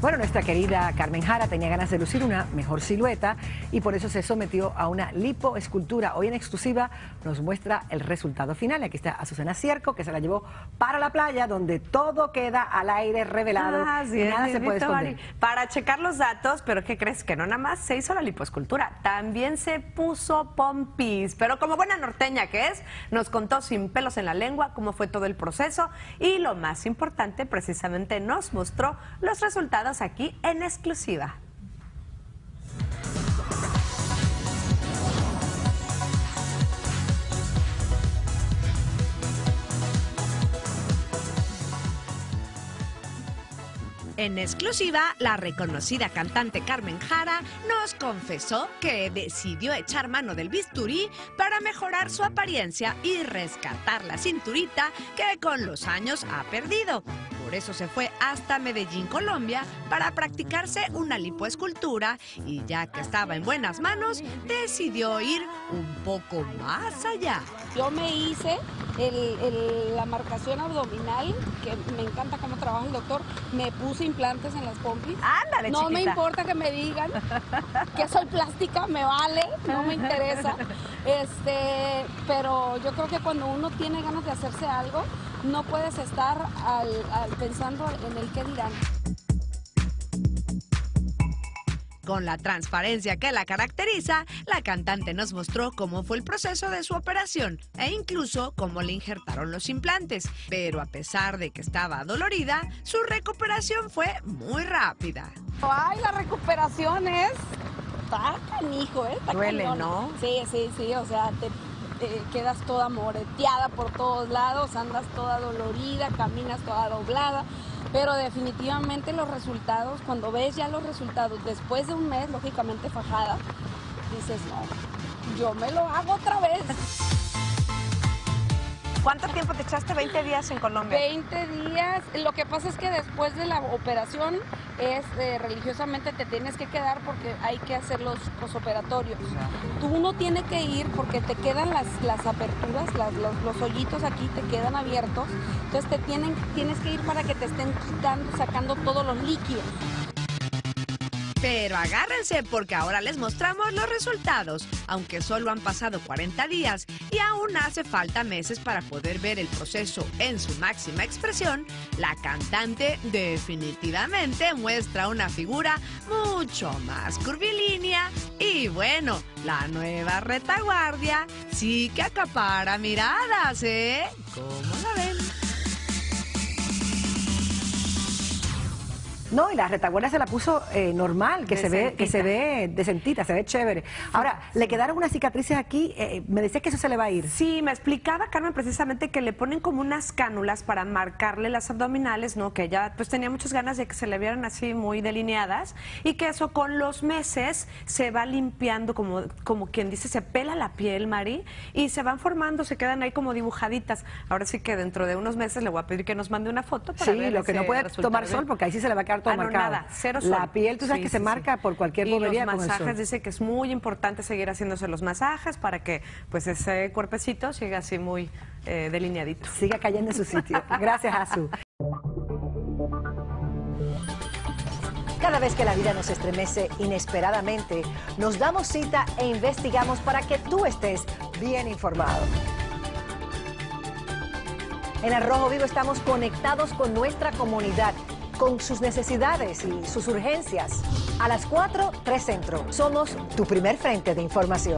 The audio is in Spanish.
Bueno, nuestra querida Carmen Jara tenía ganas de lucir una mejor silueta y por eso se sometió a una lipoescultura. Hoy en exclusiva nos muestra el resultado final. Aquí está Azucena Cierco, que se la llevó para la playa, donde todo queda al aire revelado. Así es, nada se puede esconder. Para checar los datos, pero ¿qué crees? Que no nada más se hizo la lipoescultura, también se puso pompis. Pero como buena norteña que es, nos contó sin pelos en la lengua cómo fue todo el proceso y lo más importante, precisamente nos mostró los resultados aquí en exclusiva. En exclusiva, la reconocida cantante Carmen Jara nos confesó que decidió echar mano del bisturí para mejorar su apariencia y rescatar la cinturita que con los años ha perdido. Por eso se fue hasta Medellín, Colombia, para practicarse una lipoescultura y ya que estaba en buenas manos, decidió ir un poco más allá. Yo me hice la marcación abdominal, que me encanta cómo trabaja el doctor, me puse implantes en las pompis. Ándale, no chiquita. Me importa que me digan que soy plástica, me vale, no me interesa. Pero yo creo que cuando uno tiene ganas de hacerse algo, no puedes estar pensando en el qué dirán. Con la transparencia que la caracteriza, la cantante nos mostró cómo fue el proceso de su operación e incluso cómo le injertaron los implantes. Pero a pesar de que estaba dolorida, su recuperación fue muy rápida. ¡Ay, la recuperación es! Está canijo, ¿eh? Está duele, cañón, ¿no? Sí, sí, sí, o sea, te quedas toda moreteada por todos lados, andas toda dolorida, caminas toda doblada. Pero definitivamente los resultados, cuando ves ya los resultados después de un mes, lógicamente fajada, dices, no, yo me lo hago otra vez. ¿Cuánto tiempo te echaste? 20 días en Colombia. 20 días. Lo que pasa es que después de la operación, religiosamente te tienes que quedar porque hay que hacer los posoperatorios. Tú no tienes que ir porque te quedan las aperturas, los hoyitos aquí te quedan abiertos. Entonces tienes que ir para que te estén quitando, sacando todos los líquidos. Pero agárrense porque ahora les mostramos los resultados, aunque solo han pasado 40 días y aún hace falta meses para poder ver el proceso en su máxima expresión, la cantante definitivamente muestra una figura mucho más curvilínea y bueno, la nueva retaguardia sí que acapara miradas, ¿eh? ¿Cómo la ven? No, y la retaguardia se la puso normal, que se ve decentita, se ve chévere. Ahora, le quedaron unas cicatrices aquí, me decías que eso se le va a ir. Sí, me explicaba Carmen precisamente que le ponen como unas cánulas para marcarle las abdominales, ¿no? Que ella pues tenía muchas ganas de que se le vieran así muy delineadas y que eso con los meses se va limpiando, como quien dice, se pela la piel, Mari, y se van formando, se quedan ahí como dibujaditas. Ahora sí que dentro de unos meses le voy a pedir que nos mande una foto para ver. Sí, lo que no puede tomar sol, porque ahí sí se le va a quedar. Ah, no, nada, cero sol. La piel, tú sabes que se marca por cualquier bobería. Y los masajes, dice que es muy importante seguir haciéndose los masajes para que pues ese cuerpecito siga así muy delineadito. Siga cayendo en su sitio. Gracias, Azu. Cada vez que la vida nos estremece inesperadamente, nos damos cita e investigamos para que tú estés bien informado. En Al Rojo Vivo estamos conectados con nuestra comunidad, con sus necesidades y sus urgencias. A las 4, 3 Centro. Somos tu primer frente de información.